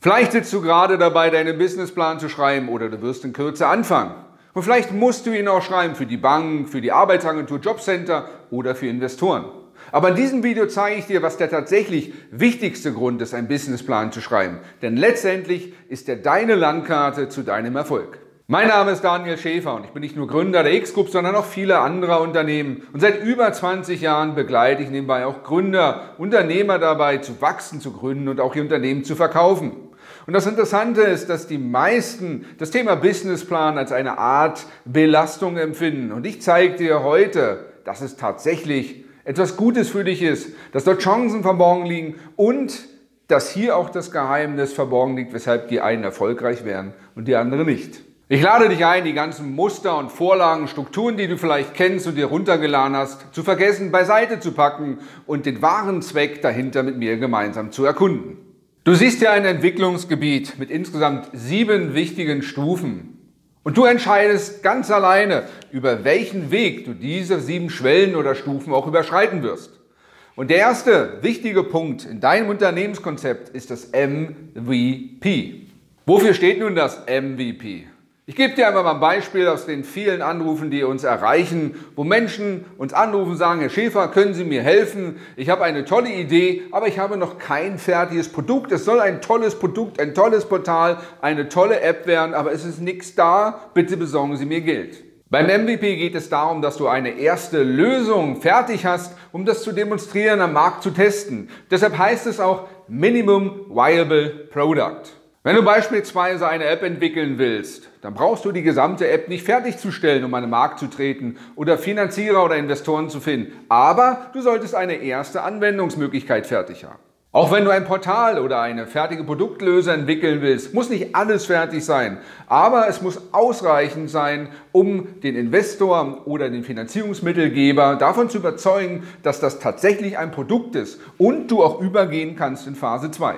Vielleicht sitzt du gerade dabei, deinen Businessplan zu schreiben oder du wirst in Kürze anfangen. Und vielleicht musst du ihn auch schreiben für die Bank, für die Arbeitsagentur, Jobcenter oder für Investoren. Aber in diesem Video zeige ich dir, was der tatsächlich wichtigste Grund ist, einen Businessplan zu schreiben. Denn letztendlich ist er deine Landkarte zu deinem Erfolg. Mein Name ist Daniel Schäfer und ich bin nicht nur Gründer der X-GROUP, sondern auch vieler anderer Unternehmen. Und seit über 20 Jahren begleite ich nebenbei auch Gründer, Unternehmer dabei, zu wachsen, zu gründen und auch ihr Unternehmen zu verkaufen. Und das Interessante ist, dass die meisten das Thema Businessplan als eine Art Belastung empfinden. Und ich zeige dir heute, dass es tatsächlich etwas Gutes für dich ist, dass dort Chancen verborgen liegen und dass hier auch das Geheimnis verborgen liegt, weshalb die einen erfolgreich werden und die anderen nicht. Ich lade dich ein, die ganzen Muster und Vorlagen, Strukturen, die du vielleicht kennst und dir runtergeladen hast, zu vergessen, beiseite zu packen und den wahren Zweck dahinter mit mir gemeinsam zu erkunden. Du siehst hier ein Entwicklungsgebiet mit insgesamt 7 wichtigen Stufen und du entscheidest ganz alleine, über welchen Weg du diese 7 Schwellen oder Stufen auch überschreiten wirst. Und der erste wichtige Punkt in deinem Unternehmenskonzept ist das MVP. Wofür steht nun das MVP? Ich gebe dir einfach mal ein Beispiel aus den vielen Anrufen, die uns erreichen, wo Menschen uns anrufen und sagen, Herr Schäfer, können Sie mir helfen? Ich habe eine tolle Idee, aber ich habe noch kein fertiges Produkt. Es soll ein tolles Produkt, ein tolles Portal, eine tolle App werden, aber es ist nichts da. Bitte besorgen Sie mir Geld. Beim MVP geht es darum, dass du eine erste Lösung fertig hast, um das zu demonstrieren, am Markt zu testen. Deshalb heißt es auch Minimum Viable Product. Wenn du beispielsweise eine App entwickeln willst, dann brauchst du die gesamte App nicht fertigzustellen, um an den Markt zu treten oder Finanzierer oder Investoren zu finden. Aber du solltest eine erste Anwendungsmöglichkeit fertig haben. Auch wenn du ein Portal oder eine fertige Produktlösung entwickeln willst, muss nicht alles fertig sein. Aber es muss ausreichend sein, um den Investor oder den Finanzierungsmittelgeber davon zu überzeugen, dass das tatsächlich ein Produkt ist und du auch übergehen kannst in Phase 2.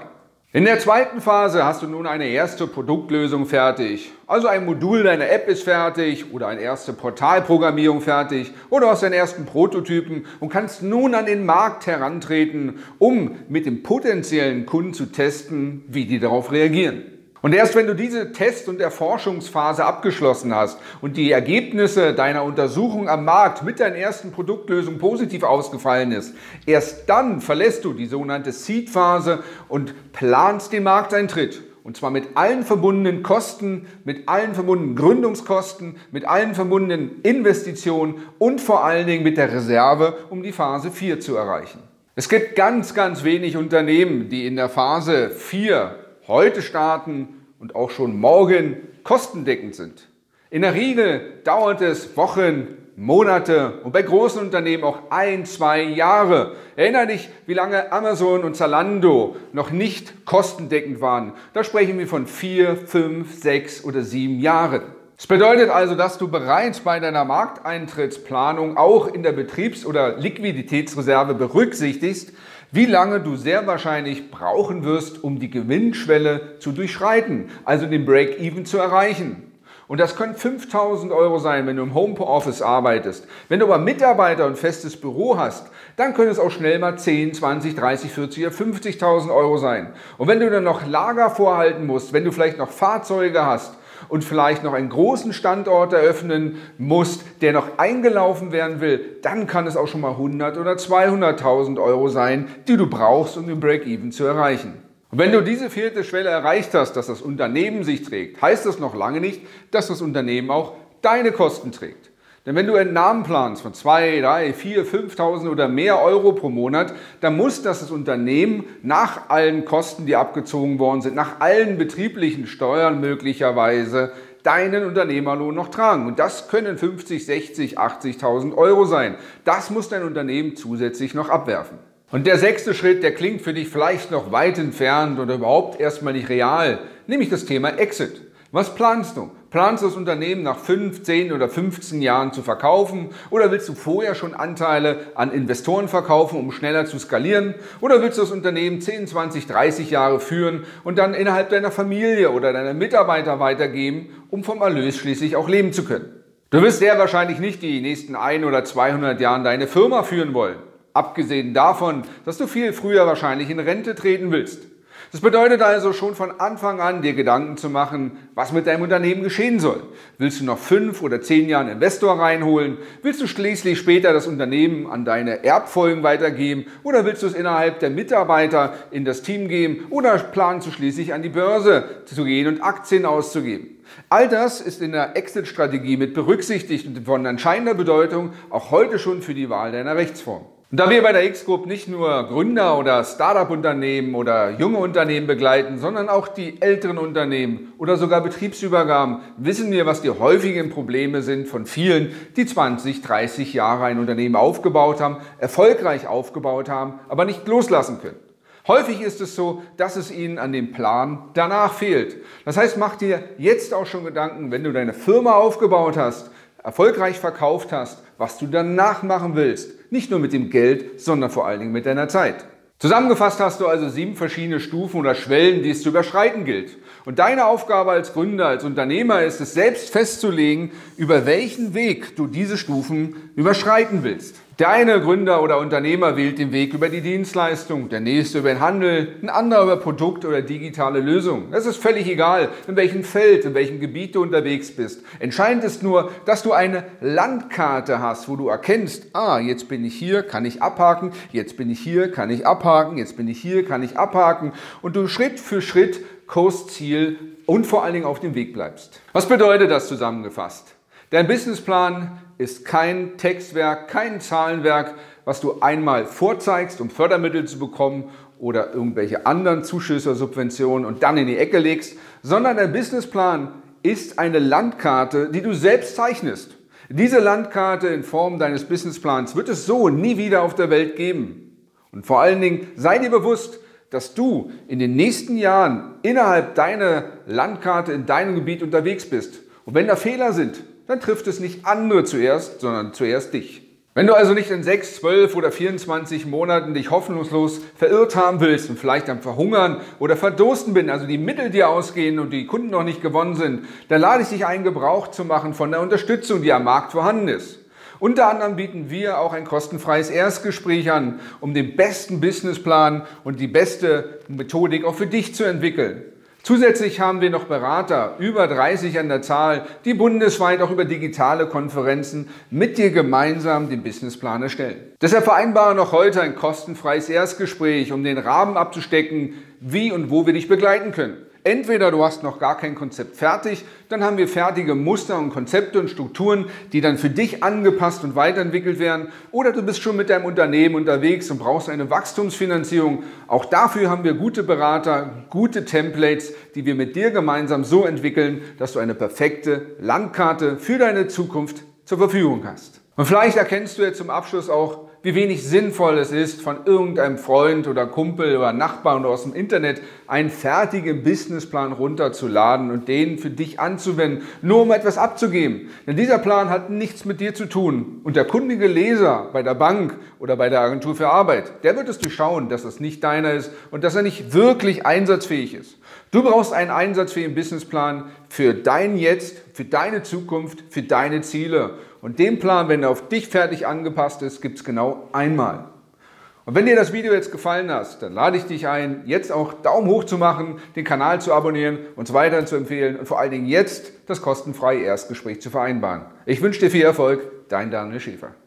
In der zweiten Phase hast du nun eine erste Produktlösung fertig. Also ein Modul deiner App ist fertig oder eine erste Portalprogrammierung fertig oder du hast deinen ersten Prototypen und kannst nun an den Markt herantreten, um mit dem potenziellen Kunden zu testen, wie die darauf reagieren. Und erst wenn du diese Test- und Erforschungsphase abgeschlossen hast und die Ergebnisse deiner Untersuchung am Markt mit deinen ersten Produktlösungen positiv ausgefallen ist, erst dann verlässt du die sogenannte Seed-Phase und planst den Markteintritt. Und zwar mit allen verbundenen Kosten, mit allen verbundenen Gründungskosten, mit allen verbundenen Investitionen und vor allen Dingen mit der Reserve, um die Phase 4 zu erreichen. Es gibt ganz, ganz wenig Unternehmen, die in der Phase 4 heute starten und auch schon morgen kostendeckend sind. In der Regel dauert es Wochen, Monate und bei großen Unternehmen auch 1, 2 Jahre. Erinnere dich, wie lange Amazon und Zalando noch nicht kostendeckend waren. Da sprechen wir von 4, 5, 6 oder 7 Jahren. Das bedeutet also, dass du bereits bei deiner Markteintrittsplanung auch in der Betriebs- oder Liquiditätsreserve berücksichtigst, wie lange du sehr wahrscheinlich brauchen wirst, um die Gewinnschwelle zu durchschreiten, also den Break-Even zu erreichen. Und das können 5.000 Euro sein, wenn du im Homeoffice arbeitest. Wenn du aber Mitarbeiter und festes Büro hast, dann können es auch schnell mal 10, 20, 30, 40 oder 50.000 Euro sein. Und wenn du dann noch Lager vorhalten musst, wenn du vielleicht noch Fahrzeuge hast, und vielleicht noch einen großen Standort eröffnen musst, der noch eingelaufen werden will, dann kann es auch schon mal 100.000 oder 200.000 Euro sein, die du brauchst, um den Break-Even zu erreichen. Und wenn du diese 4. Schwelle erreicht hast, dass das Unternehmen sich trägt, heißt das noch lange nicht, dass das Unternehmen auch deine Kosten trägt. Denn wenn du Entnahmen planst von 2, 3, 4, 5.000 oder mehr Euro pro Monat, dann muss das Unternehmen nach allen Kosten, die abgezogen worden sind, nach allen betrieblichen Steuern möglicherweise deinen Unternehmerlohn noch tragen. Und das können 50, 60, 80.000 Euro sein. Das muss dein Unternehmen zusätzlich noch abwerfen. Und der 6. Schritt, der klingt für dich vielleicht noch weit entfernt oder überhaupt erstmal nicht real, nämlich das Thema Exit. Was planst du? Planst du das Unternehmen nach 5, 10 oder 15 Jahren zu verkaufen? Oder willst du vorher schon Anteile an Investoren verkaufen, um schneller zu skalieren? Oder willst du das Unternehmen 10, 20, 30 Jahre führen und dann innerhalb deiner Familie oder deiner Mitarbeiter weitergeben, um vom Erlös schließlich auch leben zu können? Du wirst sehr wahrscheinlich nicht die nächsten 1 oder 200 Jahren deine Firma führen wollen. Abgesehen davon, dass du viel früher wahrscheinlich in Rente treten willst. Das bedeutet also schon von Anfang an, dir Gedanken zu machen, was mit deinem Unternehmen geschehen soll. Willst du nach 5 oder 10 Jahren Investor reinholen? Willst du schließlich später das Unternehmen an deine Erbfolgen weitergeben? Oder willst du es innerhalb der Mitarbeiter in das Team geben? Oder planst du schließlich an die Börse zu gehen und Aktien auszugeben? All das ist in der Exit-Strategie mit berücksichtigt und von entscheidender Bedeutung auch heute schon für die Wahl deiner Rechtsform. Und da wir bei der X-GROUP nicht nur Gründer oder Start-up-Unternehmen oder junge Unternehmen begleiten, sondern auch die älteren Unternehmen oder sogar Betriebsübergaben, wissen wir, was die häufigen Probleme sind von vielen, die 20, 30 Jahre ein Unternehmen aufgebaut haben, erfolgreich aufgebaut haben, aber nicht loslassen können. Häufig ist es so, dass es ihnen an dem Plan danach fehlt. Das heißt, mach dir jetzt auch schon Gedanken, wenn du deine Firma aufgebaut hast, erfolgreich verkauft hast, was du danach machen willst. Nicht nur mit dem Geld, sondern vor allen Dingen mit deiner Zeit. Zusammengefasst hast du also 7 verschiedene Stufen oder Schwellen, die es zu überschreiten gilt. Und deine Aufgabe als Gründer, als Unternehmer ist es, selbst festzulegen, über welchen Weg du diese Stufen überschreiten willst. Der eine Gründer oder Unternehmer wählt den Weg über die Dienstleistung, der nächste über den Handel, ein anderer über Produkt oder digitale Lösung. Es ist völlig egal, in welchem Feld, in welchem Gebiet du unterwegs bist. Entscheidend ist nur, dass du eine Landkarte hast, wo du erkennst, jetzt bin ich hier, kann ich abhaken, jetzt bin ich hier, kann ich abhaken. Jetzt bin ich hier, kann ich abhaken und du Schritt für Schritt, Kursziel und vor allen Dingen auf dem Weg bleibst. Was bedeutet das zusammengefasst? Dein Businessplan ist kein Textwerk, kein Zahlenwerk, was du einmal vorzeigst, um Fördermittel zu bekommen oder irgendwelche anderen Zuschüsse, Subventionen und dann in die Ecke legst, sondern dein Businessplan ist eine Landkarte, die du selbst zeichnest. Diese Landkarte in Form deines Businessplans wird es so nie wieder auf der Welt geben. Und vor allen Dingen, sei dir bewusst, dass du in den nächsten Jahren innerhalb deiner Landkarte in deinem Gebiet unterwegs bist. Und wenn da Fehler sind, dann trifft es nicht andere zuerst, sondern zuerst dich. Wenn du also nicht in 6, 12 oder 24 Monaten dich hoffnungslos verirrt haben willst und vielleicht am Verhungern oder Verdursten bist, also die Mittel dir ausgehen und die Kunden noch nicht gewonnen sind, dann lade ich dich ein, Gebrauch zu machen von der Unterstützung, die am Markt vorhanden ist. Unter anderem bieten wir auch ein kostenfreies Erstgespräch an, um den besten Businessplan und die beste Methodik auch für dich zu entwickeln. Zusätzlich haben wir noch Berater, über 30 an der Zahl, die bundesweit auch über digitale Konferenzen mit dir gemeinsam den Businessplan erstellen. Deshalb vereinbare noch heute ein kostenfreies Erstgespräch, um den Rahmen abzustecken, wie und wo wir dich begleiten können. Entweder du hast noch gar kein Konzept fertig, dann haben wir fertige Muster und Konzepte und Strukturen, die dann für dich angepasst und weiterentwickelt werden. Oder du bist schon mit deinem Unternehmen unterwegs und brauchst eine Wachstumsfinanzierung. Auch dafür haben wir gute Berater, gute Templates, die wir mit dir gemeinsam so entwickeln, dass du eine perfekte Landkarte für deine Zukunft zur Verfügung hast. Und vielleicht erkennst du jetzt zum Abschluss auch, wie wenig sinnvoll es ist, von irgendeinem Freund oder Kumpel oder Nachbarn oder aus dem Internet einen fertigen Businessplan runterzuladen und den für dich anzuwenden, nur um etwas abzugeben. Denn dieser Plan hat nichts mit dir zu tun. Und der kundige Leser bei der Bank oder bei der Agentur für Arbeit, der wird es durchschauen, dass das nicht deiner ist und dass er nicht wirklich einsatzfähig ist. Du brauchst einen einsatzfähigen Businessplan für dein Jetzt, für deine Zukunft, für deine Ziele. Und den Plan, wenn er auf dich fertig angepasst ist, gibt es genau einmal. Und wenn dir das Video jetzt gefallen hat, dann lade ich dich ein, jetzt auch Daumen hoch zu machen, den Kanal zu abonnieren, uns weiter zu empfehlen und vor allen Dingen jetzt das kostenfreie Erstgespräch zu vereinbaren. Ich wünsche dir viel Erfolg, dein Daniel Schäfer.